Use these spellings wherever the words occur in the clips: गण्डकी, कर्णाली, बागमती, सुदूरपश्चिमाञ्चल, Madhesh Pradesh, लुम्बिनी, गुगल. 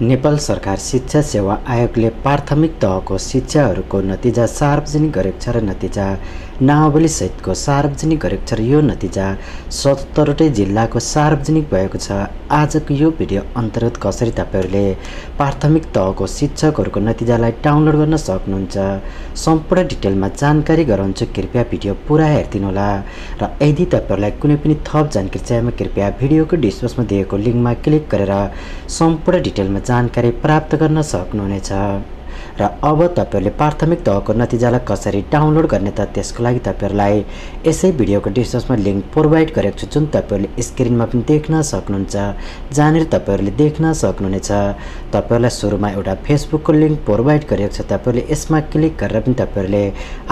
नेपाल सरकार शिक्षा सेवा आयोगले प्राथमिक तहको शिक्षाहरूको नतिजा सार्वजनिक गरेको छ र नतिजा नावली सहितको सार्वजनिक गरेको छ। यो नतिजा ७७ जिल्लाको सार्वजनिक भएको छ। आजको यो भिडियो अन्तर्गत कसरी तपाईहरुले प्राथमिक तहको शिक्षकहरूको नतिजालाई डाउनलोड गर्न सक्नुहुन्छ सम्पूर्ण डिटेलमा जानकारी गराउँछु। कृपया भिडियो पूरा हेर्नुहोला र यदि तपाईहरुलाई कुनै पनि थप जानकारी चाहिएमा कृपया भिडियोको डिस्क्रिप्सनमा दिएको लिंकमा क्लिक गरेर सम्पूर्ण डिटेलमा जानकारी प्राप्त गर्न सक्नुहुनेछ। र अब तपाईहरुले प्राथमिक तहको नतिजालाई कसरी डाउनलोड गर्ने त त्यसको लागि तपाईहरुलाई यसै भिडियोको डिस्क्रिप्सनमा लिंक प्रोवाइड गरेको छु जुन तपाईहरुले स्क्रिनमा पनि देख्न सक्नुहुन्छ। जानेर तपाईहरुले देख्न सक्नुहुनेछ। तपाईहरुलाई सुरुमा एउटा फेसबुकको लिंक प्रोवाइड गरेको छ, तपाईहरुले यसमा क्लिक गरेर पनि तपाईहरुले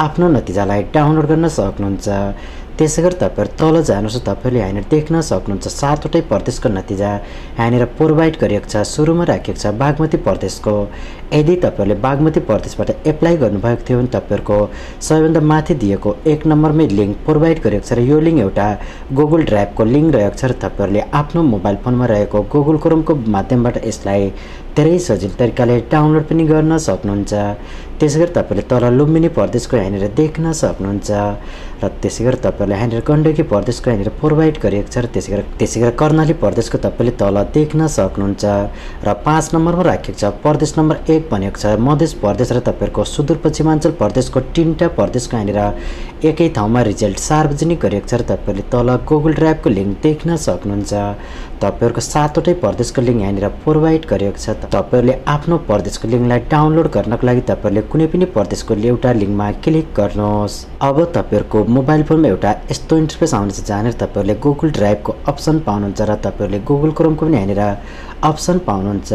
आफ्नो नतिजालाई डाउनलोड गर्न सक्नुहुन्छ। त्यसैगरी तपाईहरु तल जानुस्, तपाईहरुले हैन देख्न सक्नुहुन्छ सातवटै प्रदेशको नतिजा हैन प्रोवाइड गरिएको छ। सुरुमा राखेको छ बागमती प्रदेशको। यदि तपाईहरुले बागमती प्रदेशबाट एप्लाई गर्नुभएको थियो भने तपाईहरुको सबैभन्दा माथि दिएको 1 नम्बरमै लिंक प्रोवाइड गरिएको छ र यो लिंक एउटा गुगल ड्राइभको लिंक रहेको छ र तपाईहरुले आफ्नो मोबाइल फोनमा रहेको गुगल क्रोमको माध्यमबाट यसलाई धेरै सजिलो तरिकाले डाउनलोड पनि गर्न सक्नुहुन्छ। त्यसैगरी तपाईहरुले तल लुम्बिनी प्रदेशको हैन देख्न सक्नुहुन्छ र त्यसैगरी तपाईहरु हैन गण्डकी प्रदेशको हैन प्रोवाइड गरिएको छ। त्यसैगरी कर्णाली प्रदेशको तपाईले तल देख्न सक्नुहुन्छ र 5 नम्बरमा राखेको छ प्रदेश नम्बर 1 भनेको छ मधेश प्रदेश र तपाईहरुको सुदूरपश्चिमाञ्चल प्रदेशको तीनटा प्रदेशको हैन एकै ठाउँमा रिजल्ट सार्वजनिक गरिएको छ र तपाईले तल गुगल ड्राइभको लिंक देख्न सक्नुहुन्छ। तपाईहरुको सातवटै प्रदेशको लिंक हैन प्रोवाइड गरिएको छ। तपाईहरुले आफ्नो प्रदेशको लिंकलाई डाउनलोड गर्नको लागि तपाईहरुले कुनै पनि प्रदेशको एउटा लिंकमा क्लिक गर्नुहोस्। अब तपाईहरुको मोबाइल फोनमा एउटा यस्तो इन्टरफेस आउनेछ जहाँनिर तपाईहरुले गुगल ड्राइभको अप्सन पाउनुहुन्छ र तपाईहरुले गुगल क्रोमको पनि हैन अप्सन पाउनुहुन्छ।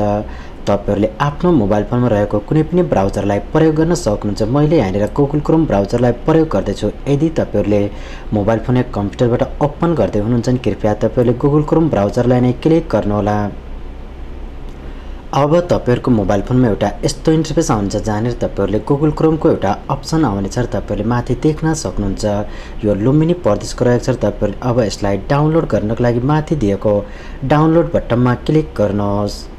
तपाईहरुले आफ्नो मोबाइल फोनमा रहेको कुनै पनि ब्राउजरलाई प्रयोग गर्न सक्नुहुन्छ। मैले यहाँ गुगल क्रोम ब्राउजरलाई प्रयोग गर्दैछु। यदि तपाईहरुले मोबाइल फोन या कम्प्युटरबाट ओपन गर्दै हुनुहुन्छ भने कृपया तपाईहरुले गुगल क्रोम ब्राउजरलाई नै क्लिक गर्नुहोला। अब तपाईहरुको मोबाइल फोनमा एउटा यस्तो इन्टरफेस आउँछ जहाँनिर तपाईहरुले गुगल क्रोमको एउटा अप्सन आउने छ र तपाईहरुले माथि देख्न सक्नुहुन्छ यो लुम्बिनी प्रदेशको रहेको छ। तपाईहरुले अब यसलाई डाउनलोड गर्नको लागि माथि दिएको डाउनलोड बटनमा क्लिक गर्नुहोस्।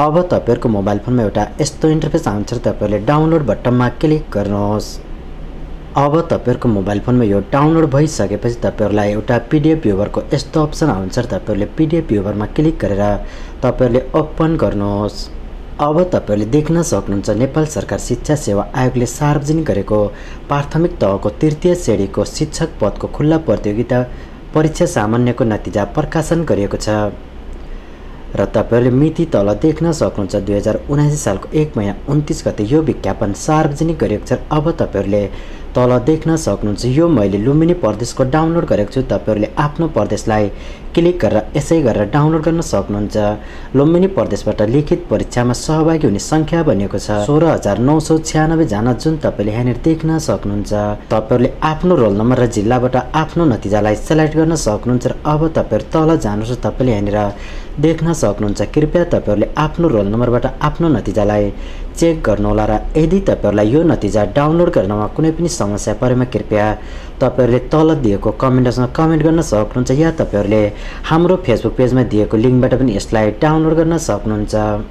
अब तपाईहरुको मोबाइल फोनमा एउटा यस्तो इन्टरफेस आउँछ र तपाईहरुले डाउनलोड बटनमा क्लिक गर्नुहोस्। अब तपाईहरुको मोबाइल फोनमा यो डाउनलोड भइसकेपछि तपाईहरुलाई एउटा पीडीएफ भ्युवरको यस्तो अप्सन आउँछ र तपाईहरुले पीडीएफ भ्युवरमा क्लिक गरेर तपाईहरुले ओपन गर्नुहोस्। अब तपाईहरुले देख्न सक्नुहुन्छ नेपाल सरकार शिक्षा सेवा आयोगले सार्वजनिक गरेको प्राथमिक तहको तृतीय श्रेणीको शिक्षक पदको खुल्ला प्रतियोगिता परीक्षा सामान्यको नतिजा प्रकाशन गरिएको छ र तपाईहरुले मिति तल देख्न सक्नुहुन्छ 2079 सालको 1 महिना 29 गते यो विज्ञापन सार्वजनिक गरिएको छ। अब तपाईहरुले तल देख्न सक्नुहुन्छ यो मैले लुम्बिनी प्रदेशको डाउनलोड गरेको छु। तपाईहरुले आफ्नो प्रदेशलाई क्लिक गरेर यसै गरेर डाउनलोड गर्न सक्नुहुन्छ। लुम्बिनी प्रदेशबाट लिखित परीक्षामा सहभागी हुने संख्या भनेको छ 16996 जना जुन तपाईले यहाँ देख्न सक्नुहुन्छ। तपाईहरुले आफ्नो रोल नम्बर र जिल्लाबाट आफ्नो नतिजालाई सेलेक्ट गर्न सक्नुहुन्छ र अब तपाईहरु तल जानुस्। तपाईले यहाँ देख्न सक्नुहुन्छ कृपया तपाईहरुले आफ्नो रोल नम्बरबाट आफ्नो नतिजालाई चेक गर्नुहोला र यदि तपाईहरुलाई यो नतिजा डाउनलोड गर्नमा कुनै पनि समस्या परेमा कृपया तपाईहरुले तल दिएको कमेन्टमा कमेन्ट गर्न सक्नुहुन्छ या तपाईहरुले हाम्रो फेसबुक पेजमा दिएको लिंकबाट पनि यसलाई डाउनलोड गर्न सक्नुहुन्छ।